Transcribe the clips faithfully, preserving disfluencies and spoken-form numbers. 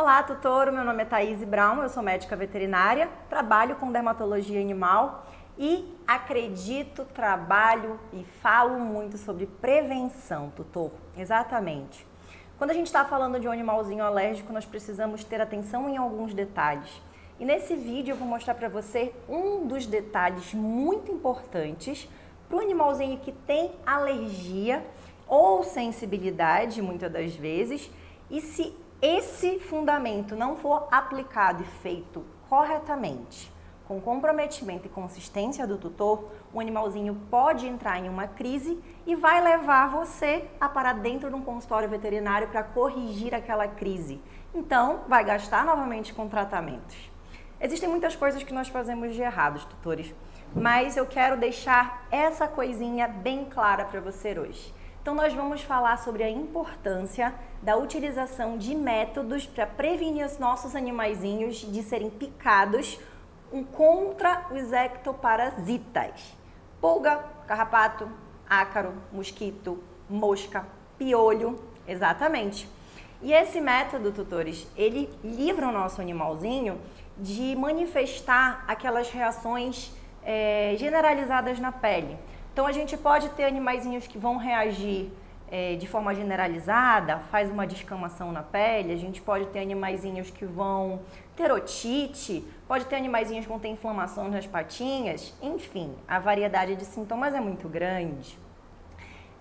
Olá, tutor! Meu nome é Thayse Braun, eu sou médica veterinária, trabalho com dermatologia animal e acredito, trabalho e falo muito sobre prevenção, tutor. Exatamente. Quando a gente está falando de um animalzinho alérgico, nós precisamos ter atenção em alguns detalhes. E nesse vídeo eu vou mostrar para você um dos detalhes muito importantes para o animalzinho que tem alergia ou sensibilidade, muitas das vezes, e se esse fundamento não for aplicado e feito corretamente, com comprometimento e consistência do tutor, o animalzinho pode entrar em uma crise e vai levar você a parar dentro de um consultório veterinário para corrigir aquela crise. Então, vai gastar novamente com tratamentos. Existem muitas coisas que nós fazemos de errado, tutores, mas eu quero deixar essa coisinha bem clara para você hoje. Então, nós vamos falar sobre a importância da utilização de métodos para prevenir os nossos animaizinhos de serem picados contra os ectoparasitas. Pulga, carrapato, ácaro, mosquito, mosca, piolho, exatamente. E esse método, tutores, ele livra o nosso animalzinho de manifestar aquelas reações é, generalizadas na pele. Então a gente pode ter animaizinhos que vão reagir é, de forma generalizada, faz uma descamação na pele, a gente pode ter animaizinhos que vão ter otite, pode ter animaizinhos que vão ter inflamação nas patinhas, enfim, a variedade de sintomas é muito grande.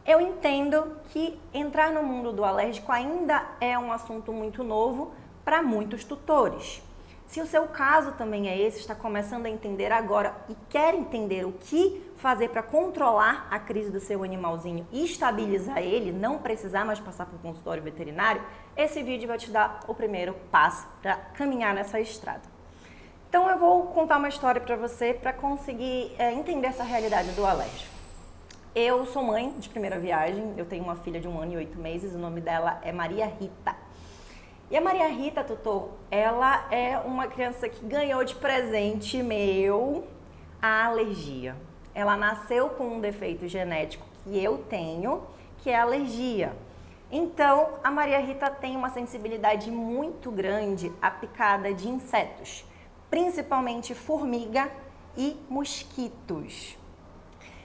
Eu entendo que entrar no mundo do alérgico ainda é um assunto muito novo para muitos tutores. Se o seu caso também é esse, está começando a entender agora e quer entender o que fazer para controlar a crise do seu animalzinho e estabilizar ele, não precisar mais passar por consultório veterinário, esse vídeo vai te dar o primeiro passo para caminhar nessa estrada. Então eu vou contar uma história para você para conseguir é, entender essa realidade do alérgico. Eu sou mãe de primeira viagem, eu tenho uma filha de um ano e oito meses, o nome dela é Maria Rita. E a Maria Rita, tutor, ela é uma criança que ganhou de presente meu a alergia. Ela nasceu com um defeito genético que eu tenho, que é a alergia. Então, a Maria Rita tem uma sensibilidade muito grande à picada de insetos, principalmente formiga e mosquitos.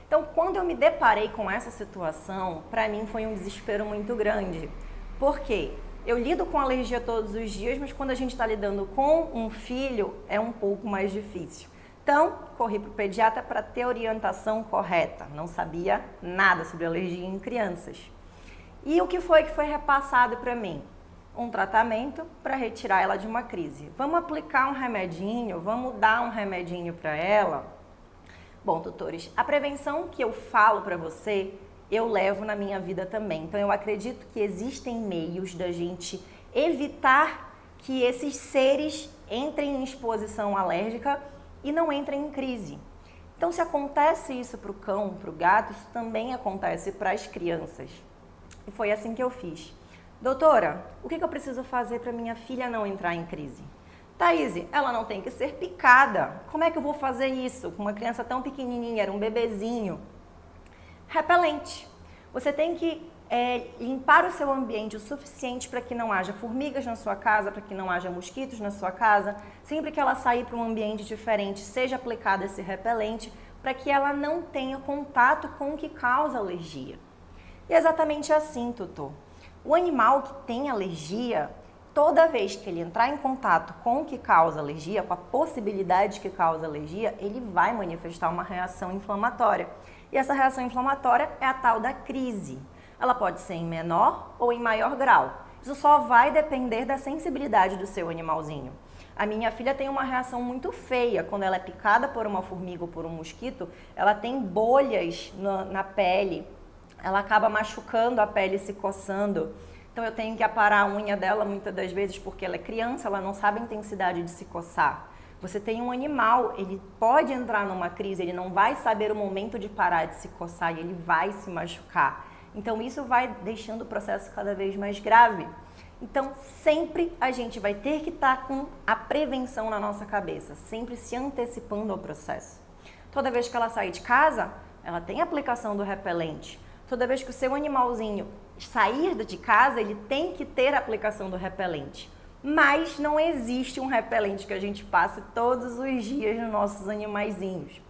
Então, quando eu me deparei com essa situação, para mim foi um desespero muito grande. Por quê? Eu lido com alergia todos os dias, mas quando a gente está lidando com um filho, é um pouco mais difícil. Então, corri para o pediatra para ter orientação correta. Não sabia nada sobre alergia em crianças. E o que foi que foi repassado para mim? Um tratamento para retirar ela de uma crise. Vamos aplicar um remedinho? Vamos dar um remedinho para ela? Bom, tutores, a prevenção que eu falo para você, eu levo na minha vida também. Então eu acredito que existem meios da gente evitar que esses seres entrem em exposição alérgica e não entrem em crise. Então se acontece isso para o cão, para o gato, isso também acontece para as crianças. E foi assim que eu fiz. Doutora, o que eu preciso fazer para minha filha não entrar em crise? Thayse, ela não tem que ser picada. Como é que eu vou fazer isso com uma criança tão pequenininha, era um bebezinho? Repelente. Você tem que é, limpar o seu ambiente o suficiente para que não haja formigas na sua casa, para que não haja mosquitos na sua casa. Sempre que ela sair para um ambiente diferente, seja aplicado esse repelente para que ela não tenha contato com o que causa alergia. E é exatamente assim, tutor. O animal que tem alergia, toda vez que ele entrar em contato com o que causa alergia, com a possibilidade que causa alergia, ele vai manifestar uma reação inflamatória. E essa reação inflamatória é a tal da crise. Ela pode ser em menor ou em maior grau. Isso só vai depender da sensibilidade do seu animalzinho. A minha filha tem uma reação muito feia. Quando ela é picada por uma formiga ou por um mosquito, ela tem bolhas na, na pele. Ela acaba machucando a pele, se coçando. Então eu tenho que aparar a unha dela muitas das vezes porque ela é criança, ela não sabe a intensidade de se coçar. Você tem um animal, ele pode entrar numa crise, ele não vai saber o momento de parar de se coçar e ele vai se machucar. Então isso vai deixando o processo cada vez mais grave. Então sempre a gente vai ter que estar com a prevenção na nossa cabeça, sempre se antecipando ao processo. Toda vez que ela sair de casa, ela tem a aplicação do repelente. Toda vez que o seu animalzinho sair de casa, ele tem que ter a aplicação do repelente. mas não existe um repelente que a gente passe todos os dias nos nossos animaizinhos.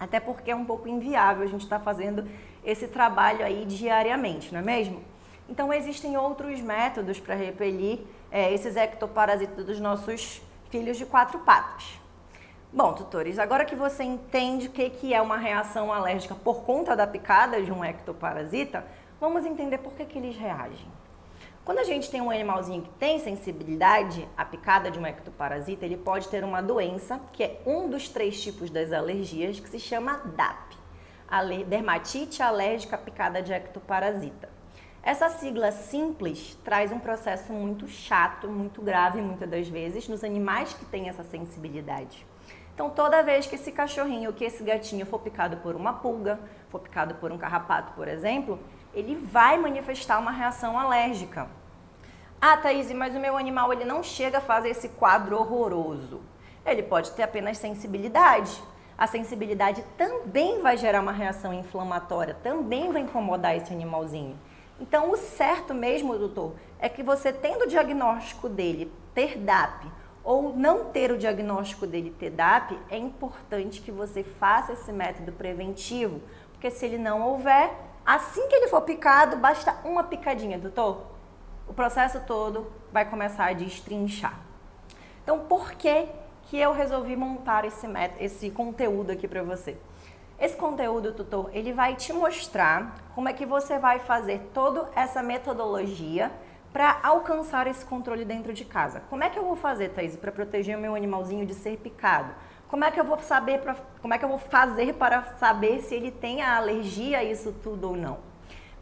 Até porque é um pouco inviável a gente estar fazendo esse trabalho aí diariamente, não é mesmo? Então existem outros métodos para repelir é, esses ectoparasitas dos nossos filhos de quatro patas. Bom, tutores, agora que você entende o que, que é uma reação alérgica por conta da picada de um ectoparasita, vamos entender por que, que eles reagem. Quando a gente tem um animalzinho que tem sensibilidade à picada de um ectoparasita, ele pode ter uma doença, que é um dos três tipos das alergias, que se chama D A P, dermatite alérgica à picada de ectoparasita. Essa sigla simples traz um processo muito chato, muito grave, muitas das vezes, nos animais que têm essa sensibilidade. Então, toda vez que esse cachorrinho, que esse gatinho for picado por uma pulga, for picado por um carrapato, por exemplo, ele vai manifestar uma reação alérgica. Ah, Thaís, mas o meu animal ele não chega a fazer esse quadro horroroso. Ele pode ter apenas sensibilidade. A sensibilidade também vai gerar uma reação inflamatória, também vai incomodar esse animalzinho. Então, o certo mesmo, doutor, é que você tendo o diagnóstico dele ter D A P, ou não ter o diagnóstico dele ter D A P, é importante que você faça esse método preventivo, porque se ele não houver, assim que ele for picado, basta uma picadinha, doutor, o processo todo vai começar a destrinchar. Então, por que que eu resolvi montar esse, método, esse conteúdo aqui para você? Esse conteúdo, tutor, ele vai te mostrar como é que você vai fazer toda essa metodologia para alcançar esse controle dentro de casa. Como é que eu vou fazer, Thaís, para proteger o meu animalzinho de ser picado? Como é que eu vou saber pra, como é que eu vou fazer para saber se ele tem a alergia a isso tudo ou não?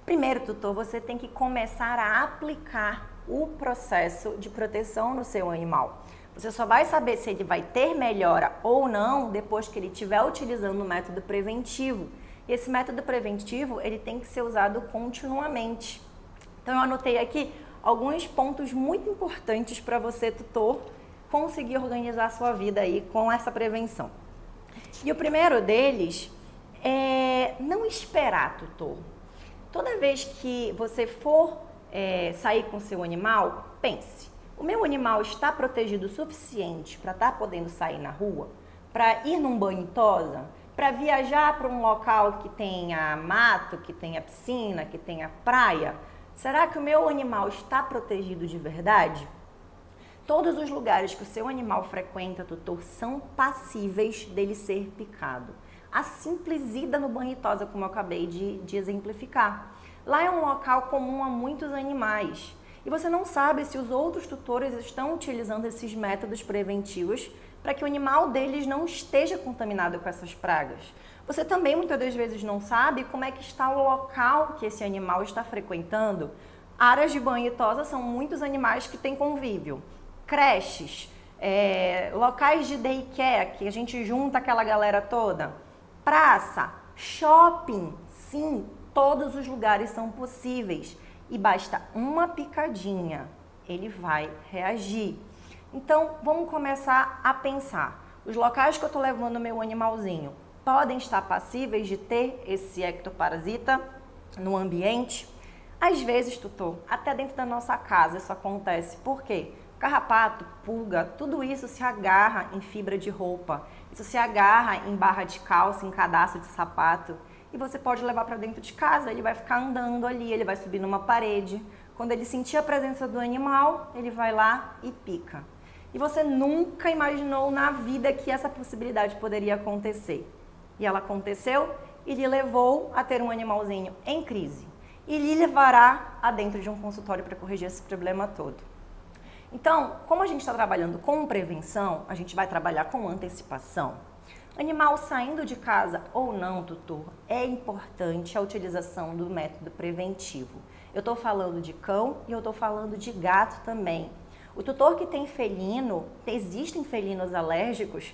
Primeiro, tutor, você tem que começar a aplicar o processo de proteção no seu animal. Você só vai saber se ele vai ter melhora ou não depois que ele estiver utilizando o método preventivo. E esse método preventivo, ele tem que ser usado continuamente. Então, eu anotei aqui alguns pontos muito importantes para você, tutor, conseguir organizar a sua vida aí com essa prevenção. E o primeiro deles é não esperar, tutor. Toda vez que você for é, sair com seu animal, pense: o meu animal está protegido o suficiente para estar podendo sair na rua, para ir num banho tosa, para viajar para um local que tenha mato, que tenha piscina, que tenha praia? Será que o meu animal está protegido de verdade? Todos os lugares que o seu animal frequenta, tutor, são passíveis dele ser picado. A simples ida no banho tosa, como eu acabei de, de exemplificar. Lá é um local comum a muitos animais. E você não sabe se os outros tutores estão utilizando esses métodos preventivos para que o animal deles não esteja contaminado com essas pragas. Você também muitas das vezes não sabe como é que está o local que esse animal está frequentando. Áreas de banho e tosa são muitos animais que têm convívio. Creches, é, locais de daycare, que a gente junta aquela galera toda. Praça, shopping, sim, todos os lugares são possíveis. E basta uma picadinha, ele vai reagir. Então, vamos começar a pensar. Os locais que eu estou levando meu animalzinho podem estar passíveis de ter esse ectoparasita no ambiente? Às vezes, tutor, até dentro da nossa casa isso acontece. Por quê? Carrapato, pulga, tudo isso se agarra em fibra de roupa. Isso se agarra em barra de calça, em cadarço de sapato. E você pode levar para dentro de casa, ele vai ficar andando ali, ele vai subir numa parede. Quando ele sentir a presença do animal, ele vai lá e pica. E você nunca imaginou na vida que essa possibilidade poderia acontecer. E ela aconteceu e lhe levou a ter um animalzinho em crise. E lhe levará a dentro de um consultório para corrigir esse problema todo. Então, como a gente está trabalhando com prevenção, a gente vai trabalhar com antecipação. Animal saindo de casa ou não, tutor, é importante a utilização do método preventivo. Eu estou falando de cão e eu estou falando de gato também. O tutor que tem felino, existem felinos alérgicos,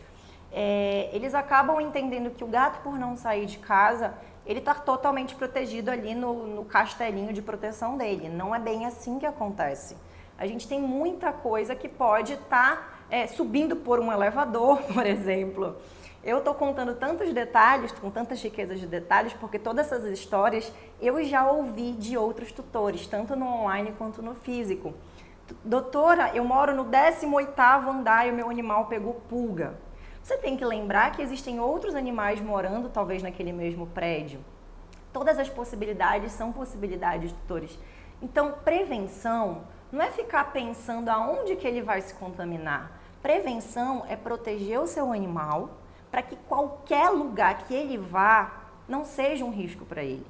é, eles acabam entendendo que o gato, por não sair de casa, ele está totalmente protegido ali no, no castelinho de proteção dele. Não é bem assim que acontece. A gente tem muita coisa que pode estar tá, é, subindo por um elevador, por exemplo. Eu estou contando tantos detalhes, com tantas riquezas de detalhes, porque todas essas histórias eu já ouvi de outros tutores, tanto no online quanto no físico. doutora, eu moro no décimo oitavo andar e o meu animal pegou pulga. Você tem que lembrar que existem outros animais morando, talvez, naquele mesmo prédio. Todas as possibilidades são possibilidades, doutores. Então, prevenção não é ficar pensando aonde que ele vai se contaminar. Prevenção é proteger o seu animal para que qualquer lugar que ele vá não seja um risco para ele.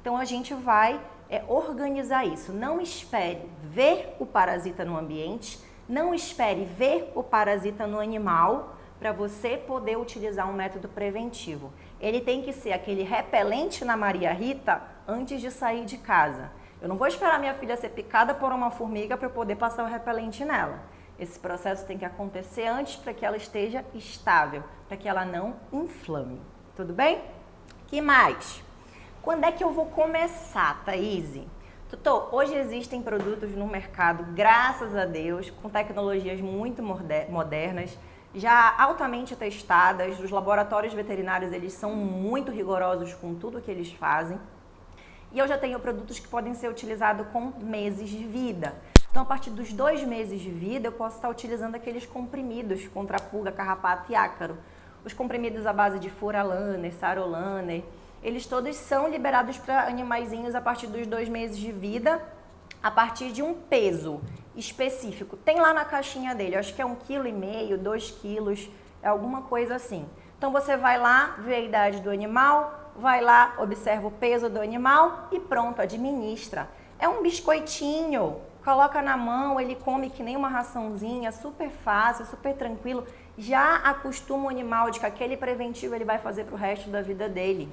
Então, a gente vai é, organizar isso. Não espere ver o parasita no ambiente, não espere ver o parasita no animal para você poder utilizar um método preventivo. Ele tem que ser aquele repelente na Maria Rita antes de sair de casa. Eu não vou esperar minha filha ser picada por uma formiga para eu poder passar o repelente nela. Esse processo tem que acontecer antes para que ela esteja estável, para que ela não inflame. Tudo bem? Que mais? Quando é que eu vou começar, Thaise? Doutor, hoje existem produtos no mercado, graças a Deus, com tecnologias muito modernas, já altamente testadas. Os laboratórios veterinários, eles são muito rigorosos com tudo que eles fazem. E eu já tenho produtos que podem ser utilizados com meses de vida. Então, a partir dos dois meses de vida, eu posso estar utilizando aqueles comprimidos contra pulga, carrapato e ácaro. Os comprimidos à base de fluralaner, sarolaner, eles todos são liberados para animaizinhos a partir dos dois meses de vida, a partir de um peso específico. Tem lá na caixinha dele, eu acho que é um quilo e meio, dois quilos, é alguma coisa assim. Então, você vai lá, vê a idade do animal, vai lá, observa o peso do animal e pronto, administra. É um biscoitinho, coloca na mão, ele come que nem uma raçãozinha, super fácil, super tranquilo. Já acostuma o animal de que aquele preventivo ele vai fazer para o resto da vida dele.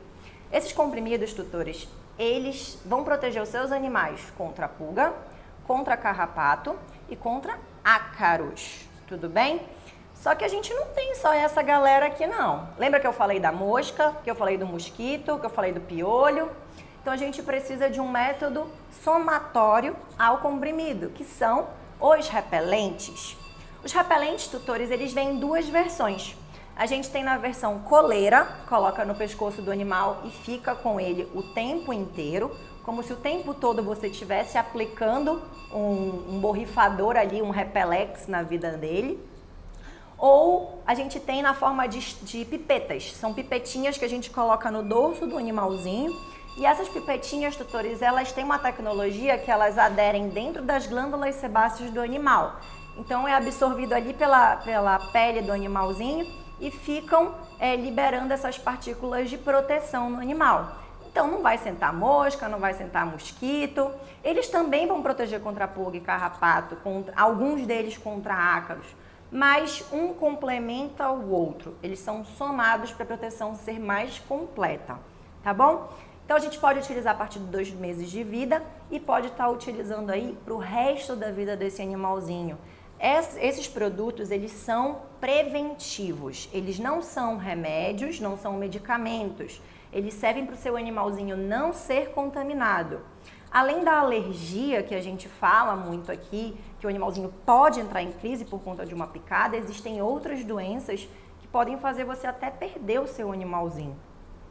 Esses comprimidos, tutores, eles vão proteger os seus animais contra pulga, contra carrapato e contra ácaros, tudo bem? Só que a gente não tem só essa galera aqui, não. Lembra que eu falei da mosca, que eu falei do mosquito, que eu falei do piolho? Então, a gente precisa de um método somatório ao comprimido, que são os repelentes. Os repelentes, tutores, eles vêm em duas versões. A gente tem na versão coleira, coloca no pescoço do animal e fica com ele o tempo inteiro, como se o tempo todo você estivesse aplicando um, um borrifador ali, um repelex na vida dele. Ou a gente tem na forma de, de pipetas, são pipetinhas que a gente coloca no dorso do animalzinho. E essas pipetinhas, tutores, elas têm uma tecnologia que elas aderem dentro das glândulas sebáceas do animal. Então é absorvido ali pela, pela pele do animalzinho e ficam é, liberando essas partículas de proteção no animal. Então não vai sentar mosca, não vai sentar mosquito. Eles também vão proteger contra pulga e carrapato, contra, alguns deles contra ácaros. Mas um complementa o outro, eles são somados para a proteção ser mais completa, tá bom? Então, a gente pode utilizar a partir de dois meses de vida e pode estar utilizando aí para o resto da vida desse animalzinho. Esses produtos, eles são preventivos, eles não são remédios, não são medicamentos, eles servem para o seu animalzinho não ser contaminado. Além da alergia, que a gente fala muito aqui, que o animalzinho pode entrar em crise por conta de uma picada, existem outras doenças que podem fazer você até perder o seu animalzinho.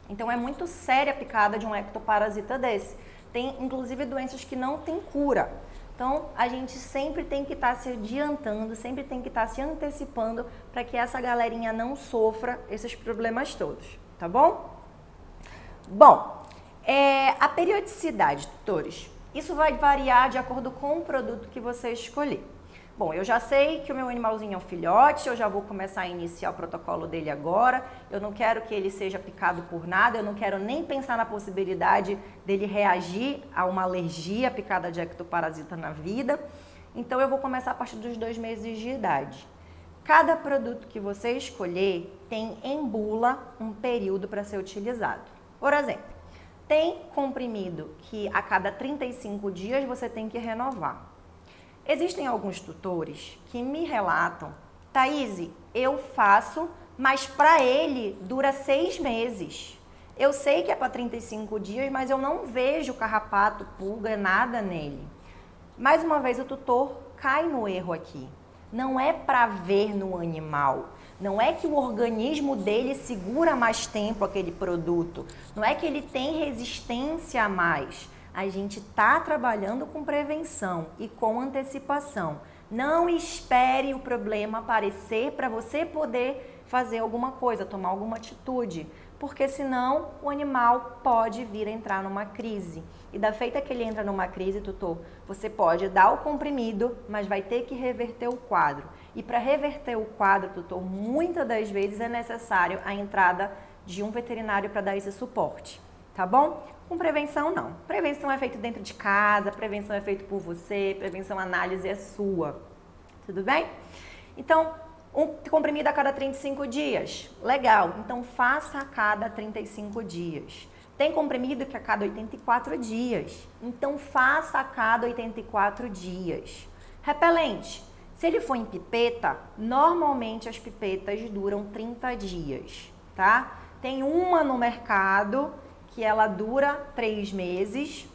Então é muito séria a picada de um ectoparasita desse. Tem, inclusive, doenças que não tem cura. Então a gente sempre tem que estar se adiantando, sempre tem que estar se antecipando para que essa galerinha não sofra esses problemas todos, tá bom? Bom... É, a periodicidade, tutores, isso vai variar de acordo com o produto que você escolher. Bom, eu já sei que o meu animalzinho é um filhote, eu já vou começar a iniciar o protocolo dele agora, eu não quero que ele seja picado por nada, eu não quero nem pensar na possibilidade dele reagir a uma alergia picada de ectoparasita na vida, então eu vou começar a partir dos dois meses de idade. Cada produto que você escolher tem em bula um período para ser utilizado. Por exemplo, tem comprimido que a cada trinta e cinco dias você tem que renovar. Existem alguns tutores que me relatam, Thaise, eu faço, mas para ele dura seis meses. Eu sei que é para trinta e cinco dias, mas eu não vejo carrapato, pulga, nada nele. Mais uma vez, o tutor cai no erro aqui. Não é para ver no animal. Não é que o organismo dele segura mais tempo aquele produto, não é que ele tem resistência a mais, a gente está trabalhando com prevenção e com antecipação. Não espere o problema aparecer para você poder fazer alguma coisa, tomar alguma atitude, porque senão o animal pode vir a entrar numa crise. E da feita que ele entra numa crise, tutor, você pode dar o comprimido, mas vai ter que reverter o quadro. E para reverter o quadro, tutor, muitas das vezes é necessário a entrada de um veterinário para dar esse suporte, tá bom? Com prevenção não. Prevenção é feito dentro de casa, prevenção é feito por você, prevenção, análise é sua, tudo bem? Então, um comprimido a cada trinta e cinco dias, legal, então faça a cada trinta e cinco dias. Tem comprimido que a cada oitenta e quatro dias, então faça a cada oitenta e quatro dias. Repelente, se ele for em pipeta, normalmente as pipetas duram trinta dias, tá? Tem uma no mercado que ela dura três meses,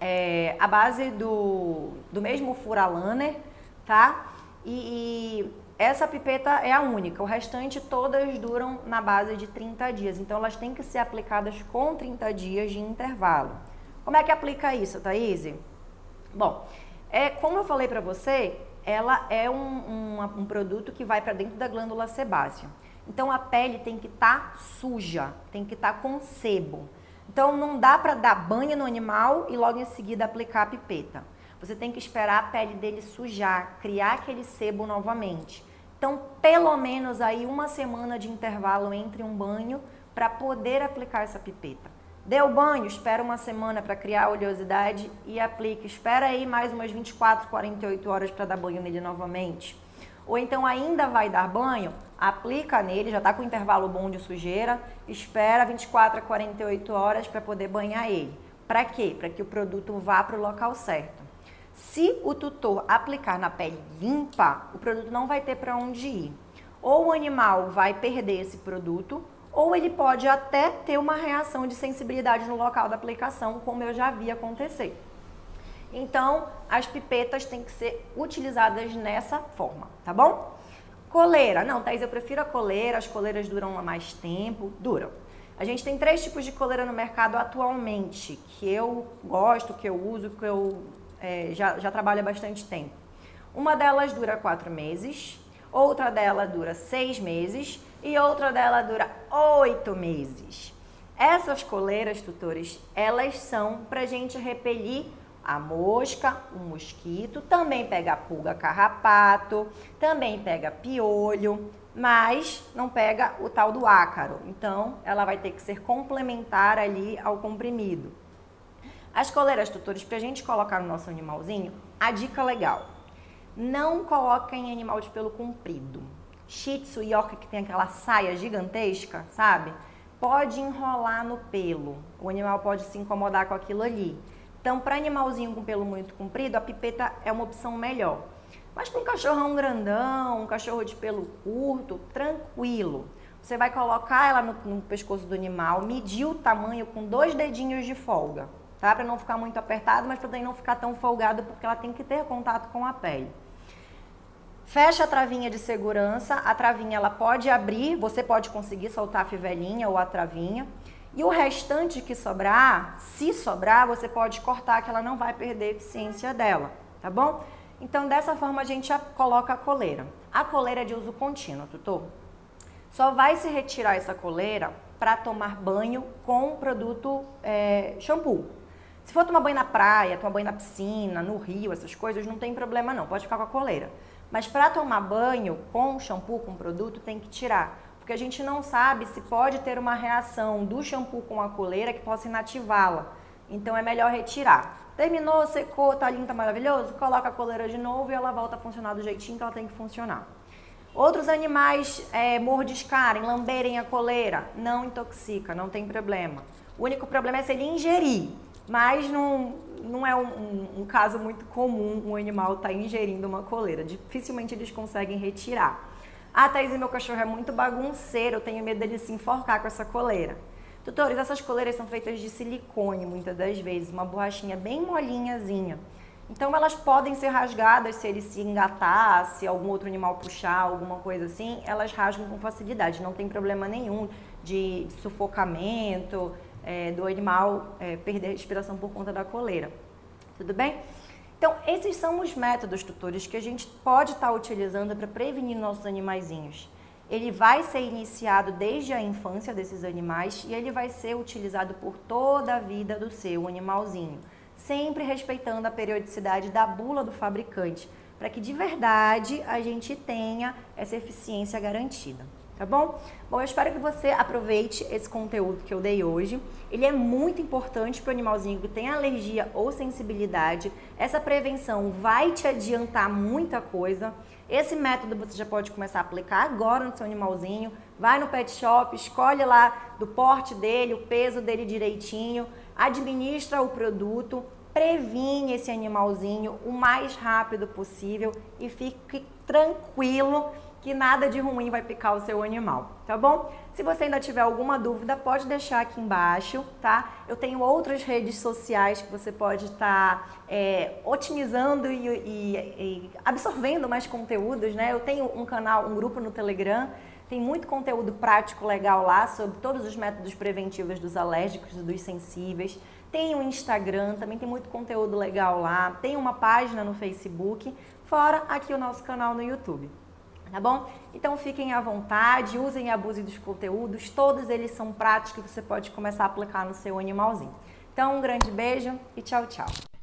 é, a base do, do mesmo fluralaner, tá? E... e essa pipeta é a única, o restante todas duram na base de trinta dias, então elas têm que ser aplicadas com trinta dias de intervalo. Como é que aplica isso, Thayse? Bom, é, como eu falei pra você, ela é um, um, um produto que vai pra dentro da glândula sebácea. Então a pele tem que estar suja, tem que estar com sebo. Então não dá pra dar banho no animal e logo em seguida aplicar a pipeta. Você tem que esperar a pele dele sujar, criar aquele sebo novamente. Então, pelo menos aí uma semana de intervalo entre um banho para poder aplicar essa pipeta. Deu banho, espera uma semana para criar oleosidade e aplica. Espera aí mais umas vinte e quatro, quarenta e oito horas para dar banho nele novamente. Ou então ainda vai dar banho, aplica nele, já está com intervalo bom de sujeira, espera vinte e quatro a quarenta e oito horas para poder banhar ele. Para quê? Para que o produto vá para o local certo. Se o tutor aplicar na pele limpa, o produto não vai ter para onde ir. Ou o animal vai perder esse produto, ou ele pode até ter uma reação de sensibilidade no local da aplicação, como eu já vi acontecer. Então, as pipetas têm que ser utilizadas nessa forma, tá bom? Coleira. Não, Thayse, eu prefiro a coleira, as coleiras duram há mais tempo. Duram. A gente tem três tipos de coleira no mercado atualmente, que eu gosto, que eu uso, que eu... É, já, já trabalha bastante tempo. Uma delas dura quatro meses, outra dela dura seis meses e outra dela dura oito meses. Essas coleiras, tutores, elas são pra gente repelir a mosca, o mosquito, também pega pulga, carrapato, também pega piolho, mas não pega o tal do ácaro. Então, ela vai ter que ser complementar ali ao comprimido. As coleiras, tutores, para a gente colocar no nosso animalzinho, a dica legal. Não coloquem animal de pelo comprido. Shih Tzu, Yorkie, que tem aquela saia gigantesca, sabe? Pode enrolar no pelo. O animal pode se incomodar com aquilo ali. Então, para animalzinho com pelo muito comprido, a pipeta é uma opção melhor. Mas para um cachorrão grandão, um cachorro de pelo curto, tranquilo. Você vai colocar ela no, no pescoço do animal, medir o tamanho com dois dedinhos de folga. Tá? Para não ficar muito apertado, mas também não ficar tão folgado, porque ela tem que ter contato com a pele. Fecha a travinha de segurança, a travinha ela pode abrir, você pode conseguir soltar a fivelinha ou a travinha. E o restante que sobrar, se sobrar, você pode cortar, que ela não vai perder a eficiência dela, tá bom? Então, dessa forma, a gente coloca a coleira. A coleira é de uso contínuo, tutor. Só vai se retirar essa coleira para tomar banho com produto é, shampoo. Se for tomar banho na praia, tomar banho na piscina, no rio, essas coisas, não tem problema não, pode ficar com a coleira. Mas para tomar banho com shampoo, com produto, tem que tirar. Porque a gente não sabe se pode ter uma reação do shampoo com a coleira que possa inativá-la. Então é melhor retirar. Terminou, secou, tá lindo, tá maravilhoso, coloca a coleira de novo e ela volta a funcionar do jeitinho que ela tem que funcionar. Outros animais é, mordiscarem, lamberem a coleira, não intoxica, não tem problema. O único problema é se ele ingerir. Mas não, não é um, um, um caso muito comum um animal estar tá ingerindo uma coleira. Dificilmente eles conseguem retirar. Ah, Thayse, meu cachorro é muito bagunceiro, eu tenho medo dele se enforcar com essa coleira. Tutores, essas coleiras são feitas de silicone, muitas das vezes, uma borrachinha bem molinhazinha. Então elas podem ser rasgadas se ele se engatar, se algum outro animal puxar, alguma coisa assim, elas rasgam com facilidade, não tem problema nenhum de, de sufocamento, é, do animal é, perder a respiração por conta da coleira. Tudo bem? Então, esses são os métodos, tutores, que a gente pode estar utilizando para prevenir nossos animaizinhos. Ele vai ser iniciado desde a infância desses animais e ele vai ser utilizado por toda a vida do seu animalzinho, sempre respeitando a periodicidade da bula do fabricante, para que de verdade a gente tenha essa eficiência garantida, tá bom? Bom, eu espero que você aproveite esse conteúdo que eu dei hoje. Ele é muito importante para o animalzinho que tem alergia ou sensibilidade. Essa prevenção vai te adiantar muita coisa. Esse método você já pode começar a aplicar agora no seu animalzinho. Vai no pet shop, escolhe lá do porte dele, o peso dele direitinho, administra o produto, previne esse animalzinho o mais rápido possível e fique tranquilo que nada de ruim vai picar o seu animal, tá bom? Se você ainda tiver alguma dúvida, pode deixar aqui embaixo, tá? Eu tenho outras redes sociais que você pode estar é, otimizando e, e, e absorvendo mais conteúdos, né? Eu tenho um canal, um grupo no Telegram, tem muito conteúdo prático legal lá sobre todos os métodos preventivos dos alérgicos e dos sensíveis. Tem o Instagram, também tem muito conteúdo legal lá. Tem uma página no Facebook, fora aqui o nosso canal no YouTube. Tá bom? Então fiquem à vontade, usem e abusem dos conteúdos, todos eles são práticos que você pode começar a aplicar no seu animalzinho. Então um grande beijo e tchau, tchau!